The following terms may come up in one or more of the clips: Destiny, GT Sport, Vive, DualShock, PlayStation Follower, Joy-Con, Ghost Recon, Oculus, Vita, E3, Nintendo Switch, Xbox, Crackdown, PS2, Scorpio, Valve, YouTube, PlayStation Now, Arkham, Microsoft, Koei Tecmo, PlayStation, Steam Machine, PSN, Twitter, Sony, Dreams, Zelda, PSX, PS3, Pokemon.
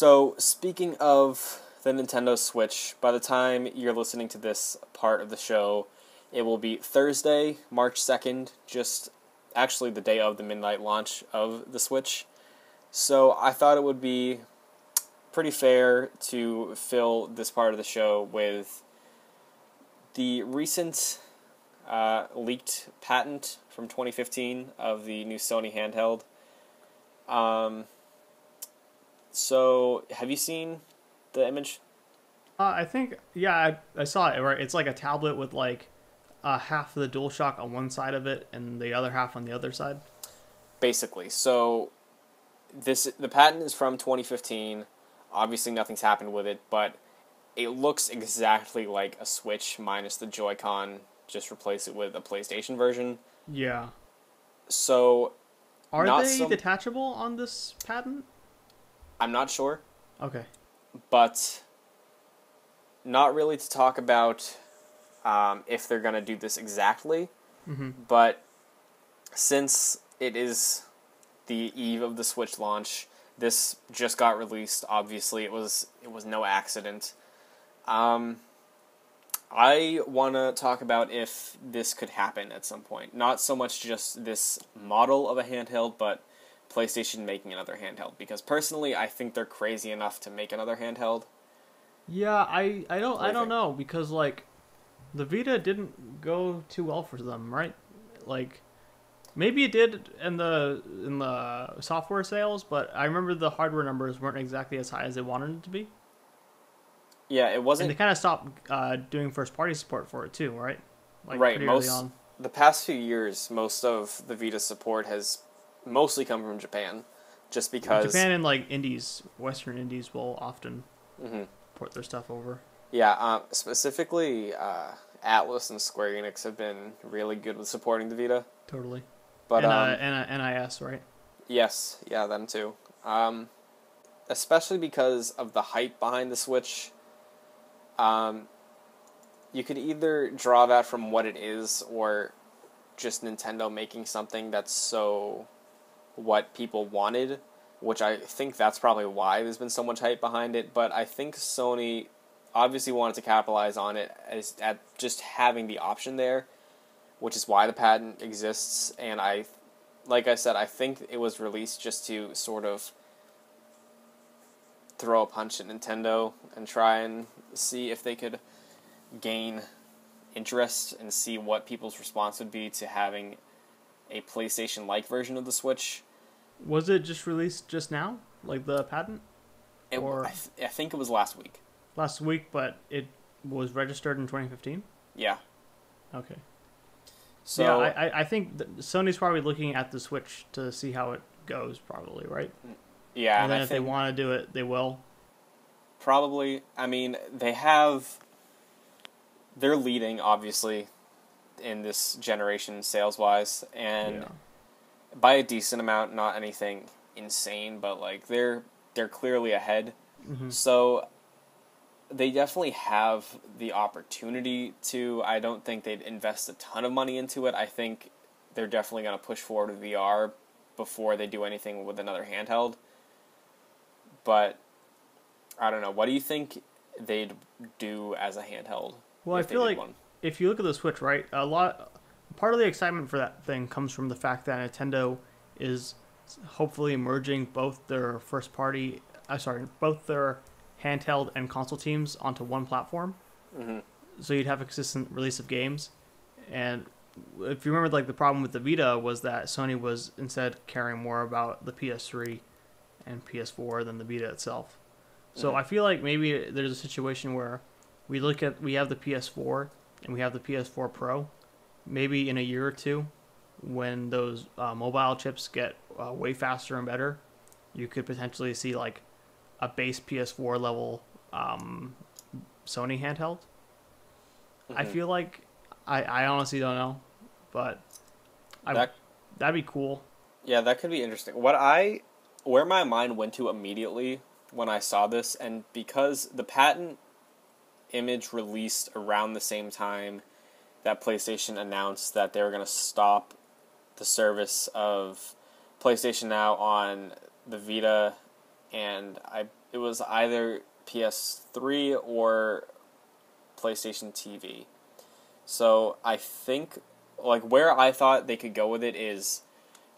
So, speaking of the Nintendo Switch, by the time you're listening to this part of the show, it will be Thursday, March 2nd, just actually the day of the midnight launch of the Switch. So I thought it would be pretty fair to fill this part of the show with the recent leaked patent from 2015 of the new Sony handheld. So have you seen the image? I think, yeah, I saw it, right? It's like a tablet with like half of the DualShock on one side of it and the other half on the other side. Basically. So the patent is from 2015. Obviously nothing's happened with it, but it looks exactly like a Switch minus the Joy-Con. Just replace it with a PlayStation version. Yeah. So are they detachable on this patent? I'm not sure. Okay. But not really to talk about if they're going to do this exactly. Mm-hmm. But since it is the eve of the Switch launch, this just got released. Obviously, it was no accident. I want to talk about if this could happen at some point. Not so much just this model of a handheld, but PlayStation making another handheld. Because personally, I think they're crazy enough to make another handheld. Yeah, I don't know because like the Vita didn't go too well for them, right? Like maybe it did in the software sales, but I remember the hardware numbers weren't exactly as high as they wanted it to be. Yeah, it wasn't. And they kind of stopped doing first-party support for it too, right? Like, right. The past few years, most of the Vita support has mostly come from Japan, just because Japan and like indies, Western indies will often port their stuff over. Yeah, specifically Atlas and Square Enix have been really good with supporting the Vita. Totally. But and NIS, right? Yes, yeah, them too. Especially because of the hype behind the Switch. You could either draw that from what it is or just Nintendo making something that's so what people wanted, which I think that's probably why there's been so much hype behind it. But I think Sony obviously wanted to capitalize on it as at just having the option there, which is why the patent exists. And I think it was released just to sort of throw a punch at Nintendo and try and see if they could gain interest and see what people's response would be to having a PlayStation-like version of the Switch. Was it just released just now, like the patent? I think it was last week. Last week, but it was registered in 2015? Yeah. Okay. So yeah, I think Sony's probably looking at the Switch to see how it goes, probably, right? Yeah, and then if they want to do it, they will. Probably. I mean, they're leading, obviously, in this generation sales-wise, and by a decent amount, not anything insane, but like they're clearly ahead. Mm-hmm. So they definitely have the opportunity to. I don't think they'd invest a ton of money into it. I think they're definitely going to push forward with VR before they do anything with another handheld. But I don't know. What do you think they'd do as a handheld? Well, I feel like if you look at the Switch, right, part of the excitement for that thing comes from the fact that Nintendo is hopefully merging both their both their handheld and console teams onto one platform. Mm-hmm. So you'd have a consistent release of games. And if you remember, like the problem with the Vita was that Sony was instead caring more about the PS3 and PS4 than the Vita itself. So I feel like maybe there's a situation where we have the PS4 and we have the PS4 Pro. Maybe in a year or two, when those mobile chips get way faster and better, you could potentially see like a base PS4 level Sony handheld. Mm-hmm. I feel like I honestly don't know, but that'd be cool. Yeah, that could be interesting. Where my mind went to immediately when I saw this, and because the patent image released around the same time that PlayStation announced that they were going to stop the service of PlayStation Now on the Vita and I it was either PS3 or PlayStation TV. So I think, like, where I thought they could go with it is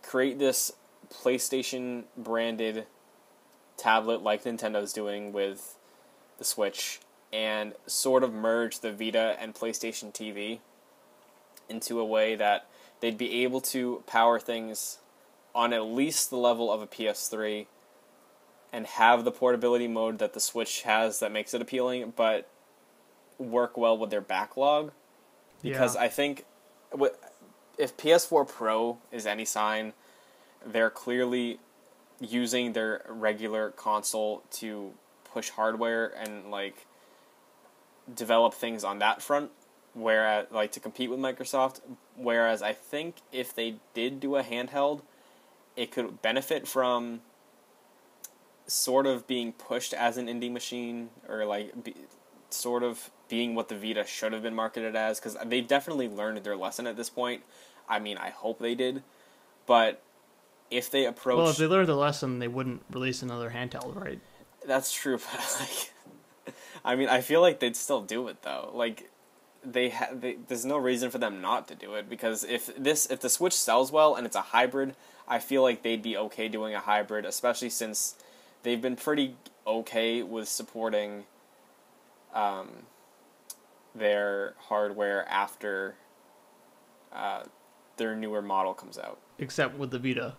create this PlayStation branded tablet like Nintendo's doing with the Switch, and sort of merge the Vita and PlayStation TV into a way that they'd be able to power things on at least the level of a PS3 and have the portability mode that the Switch has that makes it appealing, but work well with their backlog. Because I think if PS4 Pro is any sign, they're clearly using their regular console to push hardware and, like, develop things on that front, whereas, like, to compete with Microsoft. Whereas I think if they did do a handheld, it could benefit from sort of being pushed as an indie machine, or, like, sort of being what the Vita should have been marketed as, because they've definitely learned their lesson at this point. I mean, I hope they did, but if they approach... Well, if they learned the lesson, they wouldn't release another handheld, right? That's true, but, like... I mean, I feel like they'd still do it, though. Like, there's no reason for them not to do it, because if the Switch sells well and it's a hybrid, I feel like they'd be okay doing a hybrid, especially since they've been pretty okay with supporting their hardware after their newer model comes out. Except with the Vita,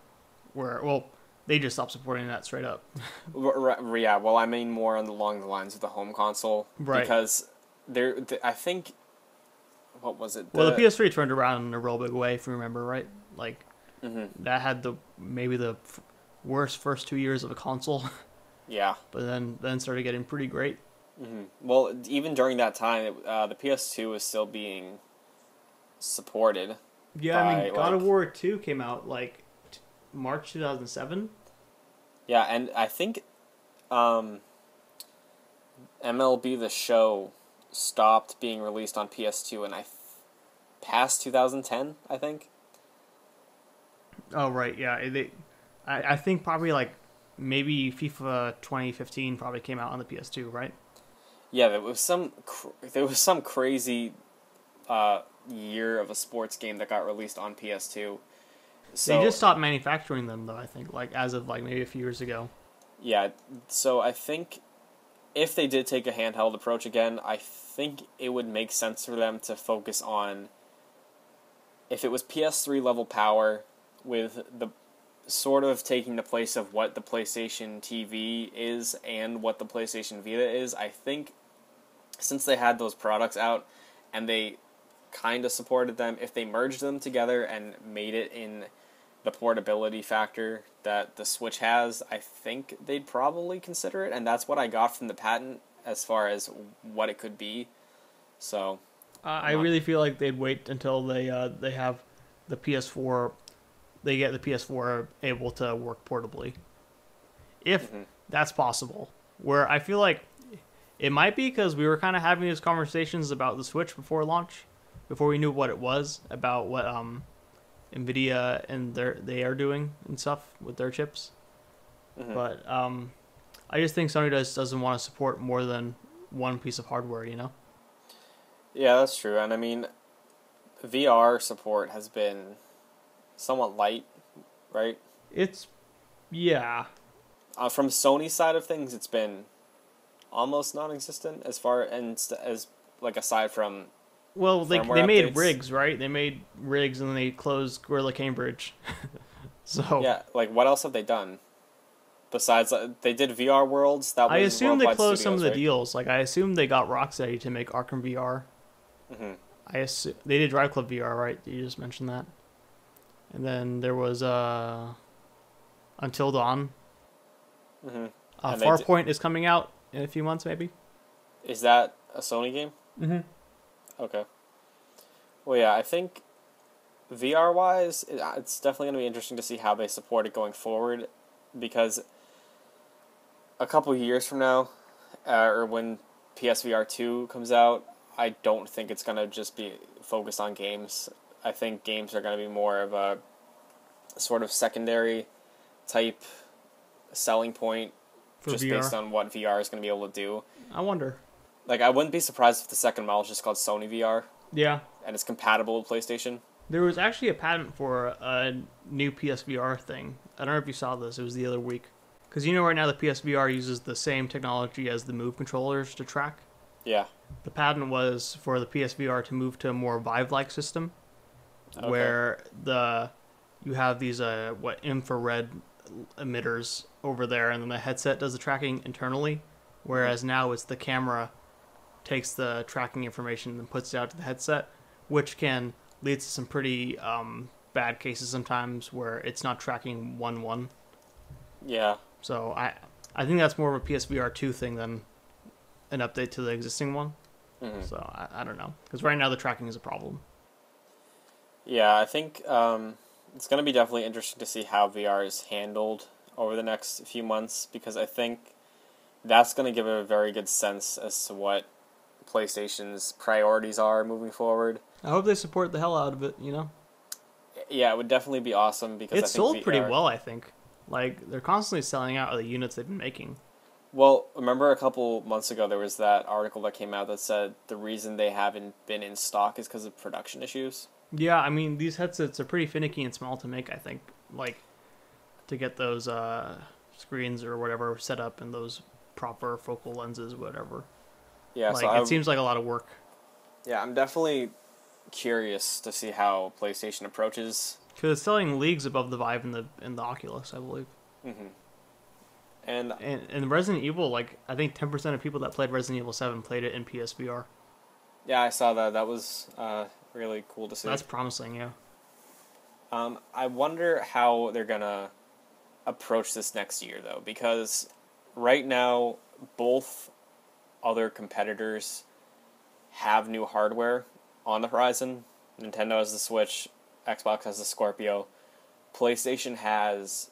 where, well, they just stopped supporting that straight up. Yeah, well, I mean more along the lines of the home console. Right. Because I think, what was it? Well, the PS3 turned around in a real big way, if you remember, right? Like, that had maybe the worst first 2 years of a console. Yeah. But then started getting pretty great. Well, even during that time, the PS2 was still being supported. Yeah, I mean, God of War 2 came out, like, March 2007. Yeah, and I think MLB The Show stopped being released on PS2 and past 2010, I think. Oh, right, yeah. I think probably, like, maybe FIFA 2015 probably came out on the PS2, right? Yeah, there was some crazy year of a sports game that got released on PS2. So they just stopped manufacturing them, though, I think, like, as of, like, maybe a few years ago. Yeah, so I think if they did take a handheld approach again, I think it would make sense for them to focus on, if it was PS3 level power, with the sort of taking the place of what the PlayStation TV is and what the PlayStation Vita is. I think since they had those products out and they kind of supported them, if they merged them together and made it in the portability factor that the Switch has, I think they'd probably consider it, and that's what I got from the patent as far as what it could be. So I really feel like they'd wait until they have the PS4, they get the PS4 able to work portably, if that's possible. Where I feel like it might be, because we were kind of having these conversations about the Switch before launch, before we knew what it was, about what Nvidia and they are doing and stuff with their chips. But I just think Sony doesn't want to support more than one piece of hardware, you know? Yeah, that's true. And I mean, VR support has been somewhat light, right? Yeah. From Sony's side of things, it's been almost non-existent as far as like, aside from... Well, like, they made rigs, right? They made rigs, and then they closed Gorilla Cambridge. So yeah, like, what else have they done? Besides, they did VR Worlds. That was, I assume they closed some of the deals. Like, I assume they got Rocksteady to make Arkham VR. I assume they did Drive Club VR, right? You just mentioned that. And then there was Until Dawn. Farpoint is coming out in a few months, maybe. Is that a Sony game? Okay. Well, yeah, I think VR-wise, it's definitely going to be interesting to see how they support it going forward, because a couple years from now, or when PSVR 2 comes out, I don't think it's going to just be focused on games. I think games are going to be more of a sort of secondary type selling point for just VR. Based on what VR is going to be able to do. I wonder. Like, I wouldn't be surprised if the second model is just called Sony VR. Yeah. And it's compatible with PlayStation. There was actually a patent for a new PSVR thing. I don't know if you saw this. It was the other week. Because, you know, right now the PSVR uses the same technology as the Move controllers to track. Yeah. The patent was for the PSVR to move to a more Vive-like system. Okay. Where you have these, infrared emitters over there, and then the headset does the tracking internally. Whereas now it's the camera takes the tracking information and puts it out to the headset, which can lead to some pretty bad cases sometimes where it's not tracking 1-1. Yeah. So I think that's more of a PSVR 2 thing than an update to the existing one. Mm-hmm. So I don't know. Because right now the tracking is a problem. Yeah, I think it's going to be definitely interesting to see how VR is handled over the next few months, because I think that's going to give a very good sense as to what PlayStation's priorities are moving forward. I hope they support the hell out of it, you know? Yeah, it would definitely be awesome, because it's sold VR pretty well, I think. Like, they're constantly selling out the units they've been making. Well, remember a couple months ago there was that article that came out that said the reason they haven't been in stock is because of production issues? Yeah, I mean, these headsets are pretty finicky and small to make, I think. Like, to get those screens or whatever set up and those proper focal lenses, whatever. Yeah, like, so it seems like a lot of work. Yeah, I'm definitely curious to see how PlayStation approaches. Because it's selling leagues above the Vive and the Oculus, I believe. Mm-hmm. And Resident Evil, like, I think 10% of people that played Resident Evil 7 played it in PSVR. Yeah, I saw that. That was really cool to see. That's promising, yeah. I wonder how they're going to approach this next year, though, because right now, both other competitors have new hardware on the horizon. Nintendo has the Switch, Xbox has the Scorpio, PlayStation has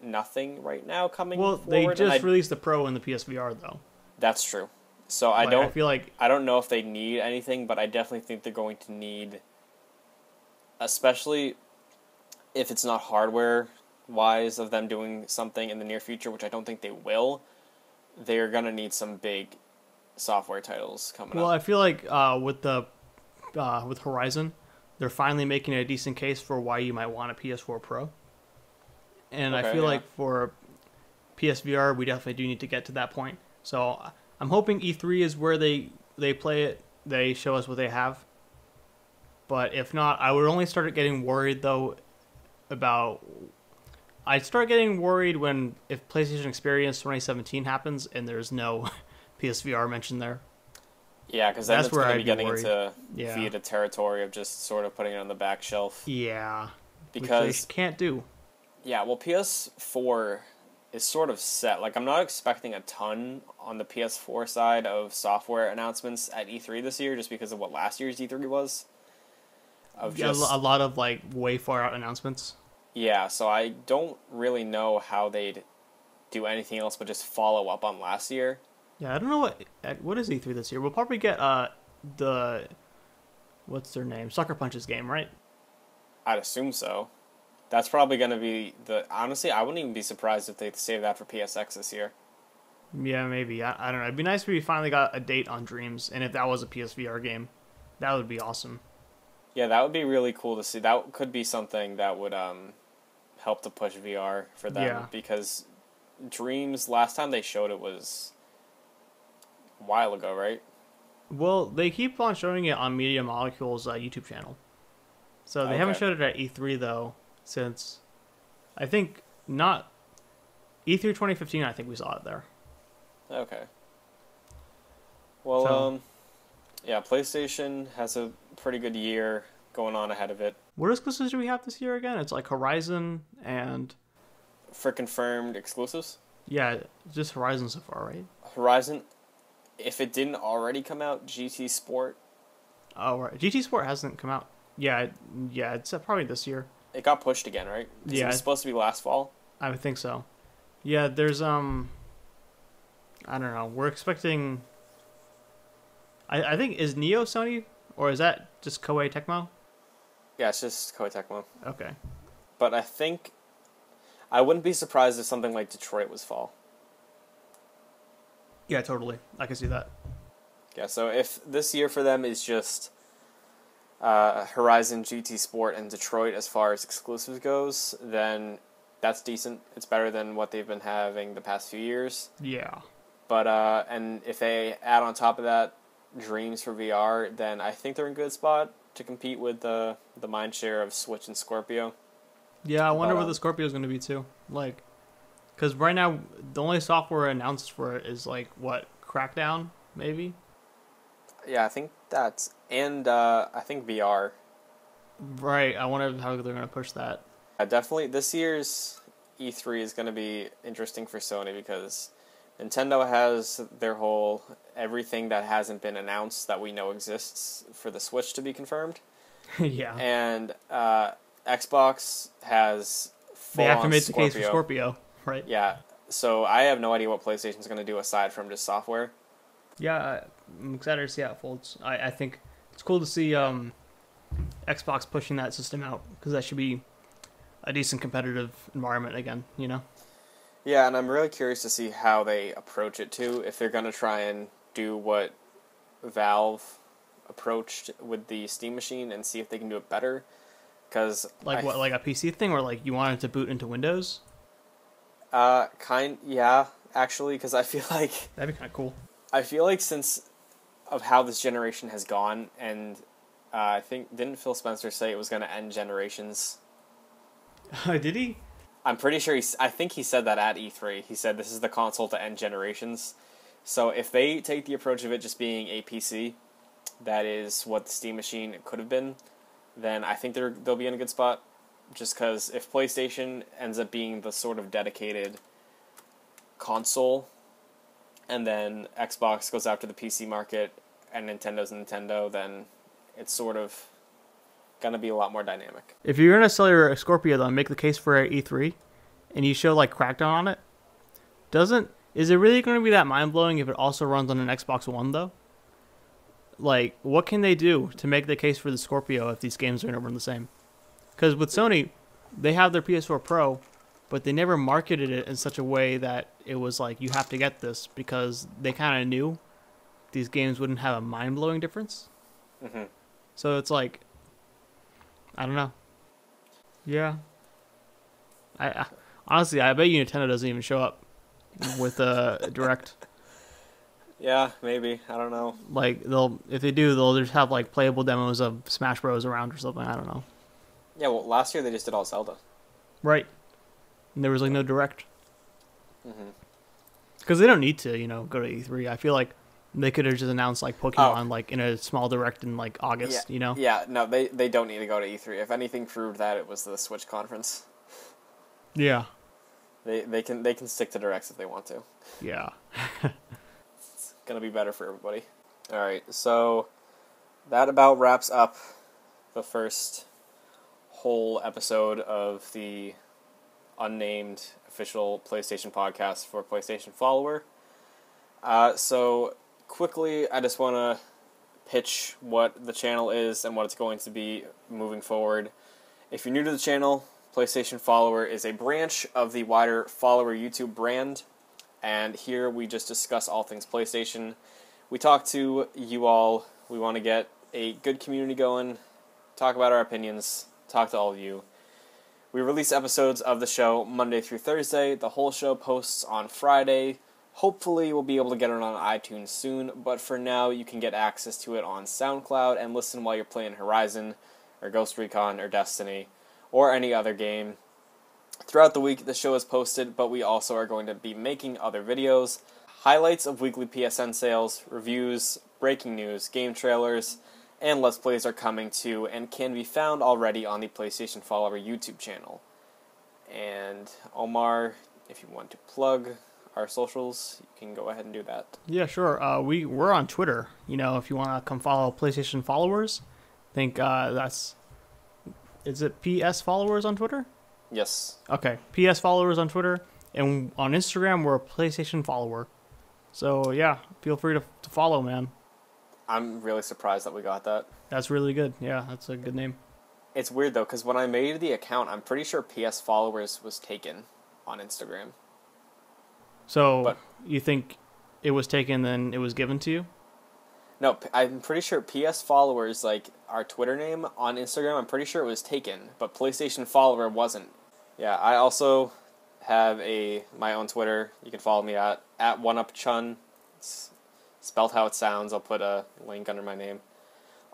nothing right now coming forward. They just released the Pro and the PSVR, though. That's true. So I don't know if they need anything, but I definitely think they're going to need, especially if it's not hardware wise of them doing something in the near future, which I don't think they will, they're going to need some big software titles coming up. Well, I feel like with Horizon, they're finally making a decent case for why you might want a PS4 Pro. And I feel like for PSVR, we definitely do need to get to that point. So I'm hoping E3 is where they play it, they show us what they have. But if not, I would only start getting worried, though, I'd start getting worried if PlayStation Experience 2017 happens and there's no PSVR mentioned there. Yeah, because that's where I'd be getting into Vita territory of just sort of putting it on the back shelf. Yeah, because which they can't do. Yeah, well, PS4 is sort of set. Like, I'm not expecting a ton on the PS4 side of software announcements at E3 this year, just because of what last year's E3 was. A lot of like way far out announcements. Yeah, so I don't really know how they'd do anything else but just follow up on last year. Yeah, I don't know what is E3 this year. We'll probably get what's their name? Sucker Punch's game, right? I'd assume so. That's probably going to be honestly, I wouldn't even be surprised if they save that for PSX this year. Yeah, maybe. I don't know. It'd be nice if we finally got a date on Dreams, and if that was a PSVR game, that would be awesome. Yeah, that would be really cool to see. That could be something that would help to push VR for them, because Dreams, last time they showed it was a while ago, right? Well, they keep on showing it on Media Molecule's YouTube channel. So they haven't showed it at E3, though, since I think not E3 2015, I think we saw it there. Okay. Well, yeah, PlayStation has a pretty good year going on ahead of it. What exclusives do we have this year again? It's like Horizon and... For confirmed exclusives? Yeah, just Horizon so far, right? Horizon, if it didn't already come out, GT Sport. Oh, right. GT Sport hasn't come out. Yeah, it's probably this year. It got pushed again, right? Yeah. It was supposed to be last fall? I would think so. Yeah, there's, I don't know. We're expecting... I think, is Neo Sony? Or is that just Koei Tecmo? Yeah, it's just Koei Tecmo. Okay. But I wouldn't be surprised if something like Detroit was fall. Yeah, totally. I can see that. Yeah, so if this year for them is just Horizon, GT Sport, and Detroit as far as exclusives goes, then that's decent. It's better than what they've been having the past few years. Yeah. But and if they add on top of that Dreams for VR, then I think they're in a good spot to compete with the mindshare of Switch and Scorpio. Yeah, I wonder where the Scorpio is going to be too. Like, because right now the only software announced for it is like what, Crackdown maybe. Yeah, I think that's and I think VR. Right, I wonder how they're going to push that. Yeah, definitely, this year's E3 is going to be interesting for Sony because Nintendo has their whole everything that hasn't been announced that we know exists for the Switch to be confirmed. Yeah. And Xbox has full on Scorpio. They have to make the case for Scorpio, right? Yeah. So I have no idea what PlayStation's going to do aside from just software. Yeah, I'm excited to see how it folds. I think it's cool to see Xbox pushing that system out because that should be a decent competitive environment again, you know? Yeah, and I'm really curious to see how they approach it, too. If they're going to try and do what Valve approached with the Steam Machine and see if they can do it better. Cause like what, like a PC thing where like you want it to boot into Windows? Yeah, actually, because I feel like... That'd be kind of cool. I feel like since of how this generation has gone, and I think, didn't Phil Spencer say it was going to end generations? Did he? I'm pretty sure I think he said that at E3. He said this is the console to end generations. So if they take the approach of it just being a PC, that is what the Steam Machine could have been, then I think they'll be in a good spot. Just because if PlayStation ends up being the sort of dedicated console, and then Xbox goes after the PC market, and Nintendo's Nintendo, then it's sort of gonna be a lot more dynamic. If you're gonna sell your Scorpio though, make the case for E3, and you show like Crackdown on it, is it really gonna be that mind blowing if it also runs on an Xbox One though? Like, what can they do to make the case for the Scorpio if these games are never the same? Because with Sony, they have their PS4 Pro, but they never marketed it in such a way that it was like you have to get this because they kind of knew these games wouldn't have a mind blowing difference. Mm-hmm. So it's like, I don't know. Yeah. I honestly, I bet you Nintendo doesn't even show up with a direct. Yeah, maybe. I don't know. Like if they do, they'll just have like playable demos of Smash Bros around or something. I don't know. Yeah, well, last year they just did all Zelda. Right. And there was like no direct. Mm-hmm. Because they don't need to, you know, go to E3. I feel like they could have just announced like Pokemon like in a small direct in like August, yeah, you know? Yeah, no, they don't need to go to E3. If anything proved that, it was the Switch conference. Yeah. They can stick to directs if they want to. Yeah. It's gonna be better for everybody. Alright, so that about wraps up the first whole episode of the unnamed official PlayStation podcast for PlayStation Follower. So quickly, I just want to pitch what the channel is and what it's going to be moving forward. If you're new to the channel, PlayStation Follower is a branch of the wider Follower YouTube brand, and here we just discuss all things PlayStation. We talk to you all. We want to get a good community going, talk about our opinions, talk to all of you. We release episodes of the show Monday through Thursday. The whole show posts on Friday. Hopefully, we'll be able to get it on iTunes soon, but for now, you can get access to it on SoundCloud and listen while you're playing Horizon, or Ghost Recon, or Destiny, or any other game. Throughout the week, the show is posted, but we also are going to be making other videos, highlights of weekly PSN sales, reviews, breaking news, game trailers, and Let's Plays are coming too, and can be found already on the PlayStation Follower YouTube channel. And Omar, if you want to plug our socials, you can go ahead and do that. Yeah, sure. We're on Twitter. You know, if you want to come follow PlayStation Followers, I think is it PS Followers on Twitter? Yes. Okay, PS Followers on Twitter, and on Instagram we're a PlayStation Follower. So yeah, feel free to follow, man. I'm really surprised that we got that. That's really good. Yeah, that's a good name. It's weird though, because when I made the account, I'm pretty sure PS Followers was taken on Instagram. So, but you think it was taken then it was given to you? No, I'm pretty sure PS Follower is like our Twitter name on Instagram. I'm pretty sure it was taken, but PlayStation Follower wasn't. Yeah, I also have my own Twitter. You can follow me at oneupchun. It's spelled how it sounds. I'll put a link under my name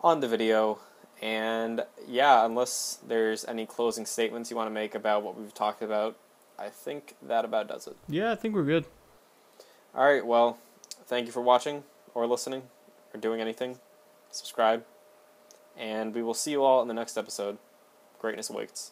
on the video. And yeah, unless there's any closing statements you want to make about what we've talked about, I think that about does it. Yeah, I think we're good. All right, well, thank you for watching or listening or doing anything. Subscribe. And we will see you all in the next episode. Greatness awaits.